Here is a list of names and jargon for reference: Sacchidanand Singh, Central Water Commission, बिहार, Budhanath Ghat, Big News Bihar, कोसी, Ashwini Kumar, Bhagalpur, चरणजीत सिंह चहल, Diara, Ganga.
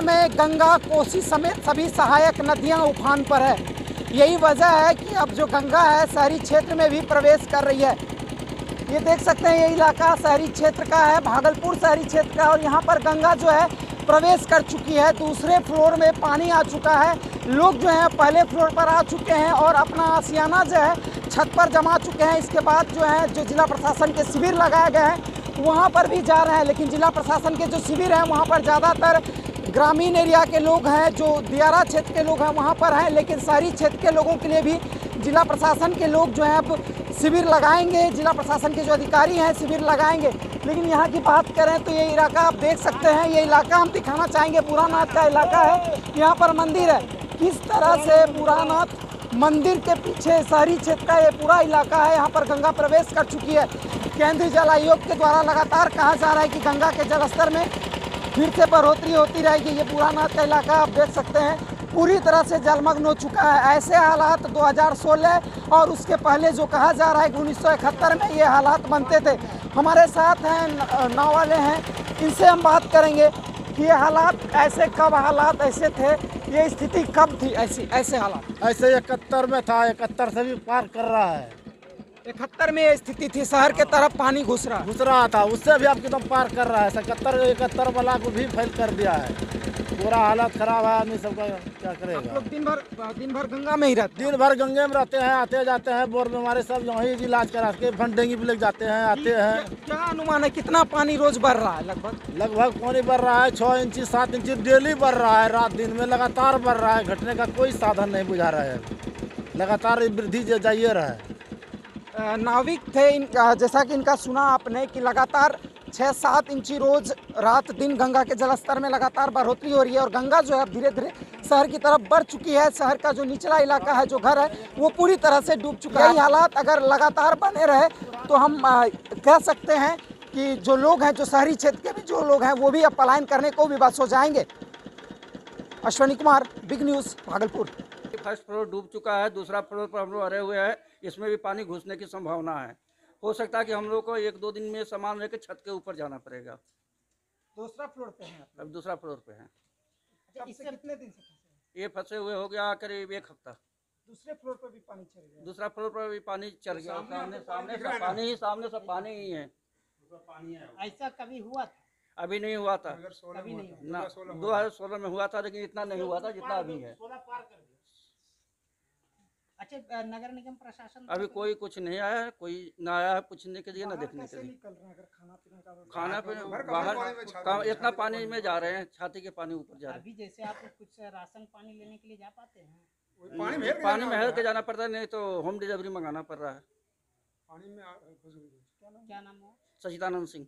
बिहार में गंगा, कोसी समेत सभी सहायक नदियां उफान पर है। यही वजह है कि अब जो गंगा है शहरी क्षेत्र में भी प्रवेश कर रही है। ये देख सकते हैं, ये इलाका शहरी क्षेत्र का है, भागलपुर शहरी क्षेत्र का, और यहाँ पर गंगा जो है प्रवेश कर चुकी है। दूसरे फ्लोर में पानी आ चुका है। लोग जो है पहले फ्लोर पर आ चुके हैं और अपना आशियाना जो है छत पर जमा चुके हैं। इसके बाद जो है जो जिला प्रशासन के शिविर लगाए गए हैं वहाँ पर भी जा रहे हैं, लेकिन जिला प्रशासन के जो शिविर हैं वहाँ पर ज़्यादातर ग्रामीण एरिया के लोग हैं, जो दियारा क्षेत्र के लोग हैं वहाँ पर हैं, लेकिन शहरी क्षेत्र के लोगों के लिए भी जिला प्रशासन के लोग जो हैं अब शिविर लगाएंगे, जिला प्रशासन के जो अधिकारी हैं शिविर लगाएंगे। लेकिन यहाँ की बात करें तो ये इलाका आप देख सकते हैं, ये इलाका हम दिखाना चाहेंगे, बुढ़ानाथ का इलाका है। यहाँ पर मंदिर है, किस तरह से बुढ़ानाथ मंदिर के पीछे शहरी क्षेत्र का ये पूरा इलाका है। यहाँ पर गंगा प्रवेश कर चुकी है। केंद्रीय जल आयोग के द्वारा लगातार कहा जा रहा है कि गंगा के जलस्तर में फिर से बढ़ोतरी होती रहेगी। ये बुढ़ानाथ का इलाका आप देख सकते हैं पूरी तरह से जलमग्न हो चुका है। ऐसे हालात 2016 और उसके पहले जो कहा जा रहा है कि 1971 में ये हालात बनते थे। हमारे साथ हैं नाव वाले हैं, इनसे हम बात करेंगे कि ये हालात ऐसे कब, हालात ऐसे थे, ये स्थिति कब थी, ऐसे हालात ऐसे 71 में था, 71 से भी पार कर रहा है। 71 में ये स्थिति थी, शहर के तरफ पानी घुस रहा था, उससे भी आप एकदम पार कर रहा है। 71 वाला को भी फेल कर दिया है, पूरा हालत खराब है। आदमी सबका क्या करेगा। लोग दिन भर गंगा में ही रहते, दिन भर गंगे में रहते हैं, आते जाते हैं। बोर में हमारे सब यहीं इलाज करा के फंडेंगी भी लग जाते हैं, आते हैं। क्या अनुमान है कितना पानी रोज बढ़ रहा है? लगभग पानी बढ़ रहा है 6 इंची 7 इंची डेली बढ़ रहा है, रात दिन में लगातार बढ़ रहा है। घटने का कोई साधन नहीं बुझा रहा है, लगातार वृद्धि जाइए रहा है। नाविक थे इनका, जैसा कि इनका सुना आपने कि लगातार 6-7 इंची रोज रात दिन गंगा के जलस्तर में लगातार बढ़ोतरी हो रही है, और गंगा जो है अब धीरे धीरे शहर की तरफ बढ़ चुकी है। शहर का जो निचला इलाका है, जो घर है, वो पूरी तरह से डूब चुका है। यही हालात अगर लगातार बने रहे तो हम कह सकते हैं कि जो लोग हैं, जो शहरी क्षेत्र के भी जो लोग हैं, वो भी अब पलायन करने को विवश हो जाएंगे। Ashwini Kumar, big news, Bhagalpur. First floor डूब चुका है, दूसरा फ्लोर पर हम लोग अरे हुए हैं, इसमें भी पानी घुसने की संभावना है। हो सकता है कि हम लोग को 1-2 दिन में सामान लेकर छत के ऊपर जाना पड़ेगा। दूसरा फ्लोर पे है अब, दूसरा फ्लोर पे है। इससे कितने दिन से ये फंसे हुए? हो गया करीब 1 हफ्ता। दूसरे फ्लोर पर भी पानी चढ़ गया, दूसरा फ्लोर पर भी पानी चढ़ गया। सामने सब पानी ही है। ऐसा कभी हुआ था? अभी नहीं हुआ था, 2016 में हुआ था, लेकिन इतना नहीं हुआ था जितना अभी है। अच्छा, नगर निगम प्रशासन अभी कोई कुछ नहीं आया है, कोई ना आया है पूछने के लिए, ना देखने के लिए। खाना पीना बाहर इतना पानी में जा रहे हैं, छाती के पानी ऊपर जा रहे हैं। अभी जैसे आप कुछ राशन पानी लेने के लिए जा पाते हैं? पानी में हेल के जाना पड़ता है, नहीं तो होम डिलीवरी मंगाना पड़ रहा है। क्या नाम है? सच्चिदानंद सिंह।